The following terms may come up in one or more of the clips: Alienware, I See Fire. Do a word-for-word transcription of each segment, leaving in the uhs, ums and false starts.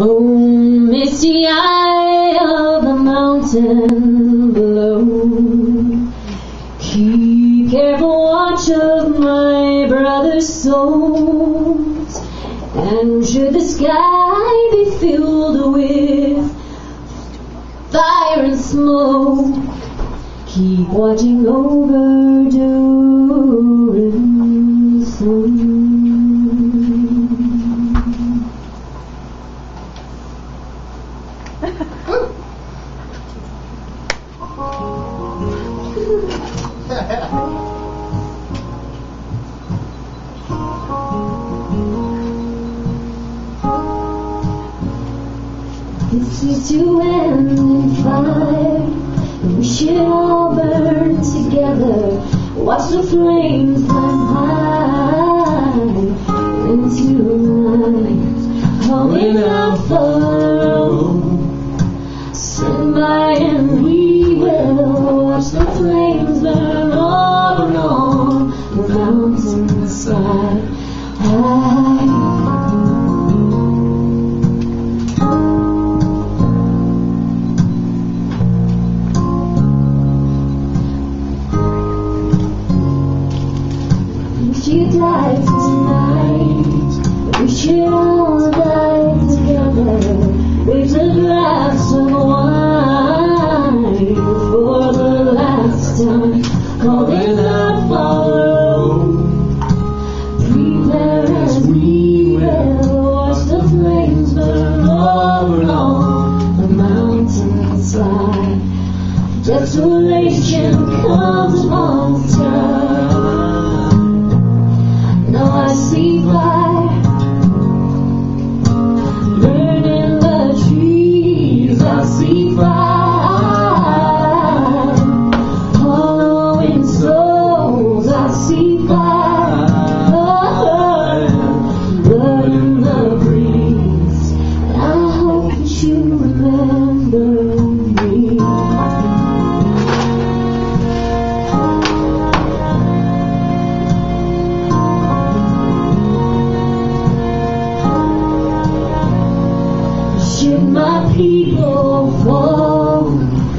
Oh, misty eye of the mountain below, keep careful watch of my brother's souls. And should the sky be filled with fire and smoke, keep watching over Doran's soul. This is to end in fire. We should all burn together. Watch the flames climb high into the night. Calling out for love. Stand by and we will watch the flames burn on and on the mountainside high. She died tonight. We should all die together. With a glass of wine for the last time. Calling out for prepare as we will watch the flames burn all along the mountainside. Desolation comes on time. Now I see fire burning the trees. I see fire hollowing souls. I see fire burning the breeze. I hope that you remember me. My people fall,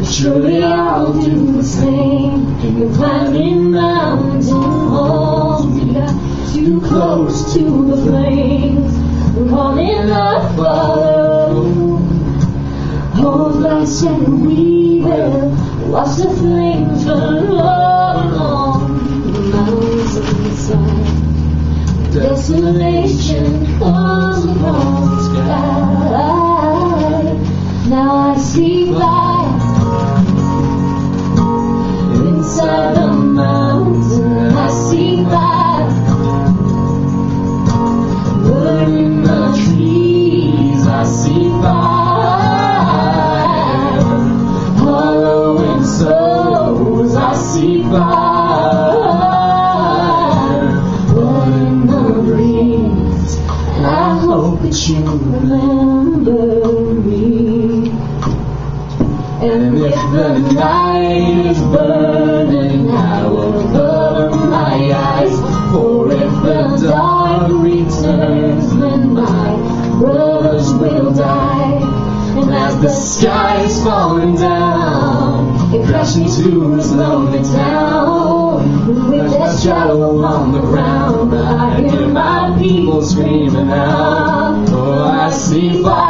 surely I'll do the same. You're climbing mountain walls, we got too close to the flames. We're calling out for hold us and we will watch the flames burn all along the mountainside. Desolation comes upon the sky. Now I see light inside the mountain. I see light burning the trees. I see fire hollowing souls. I see fire burning the breeze. And I hope that you remember me. And if the night is burning, I will cover my eyes. For if the dark returns, then my brothers will die. And as the sky is falling down, it crashed into this lonely town. With a shadow on the ground, I hear my people screaming out. Oh, I see fire.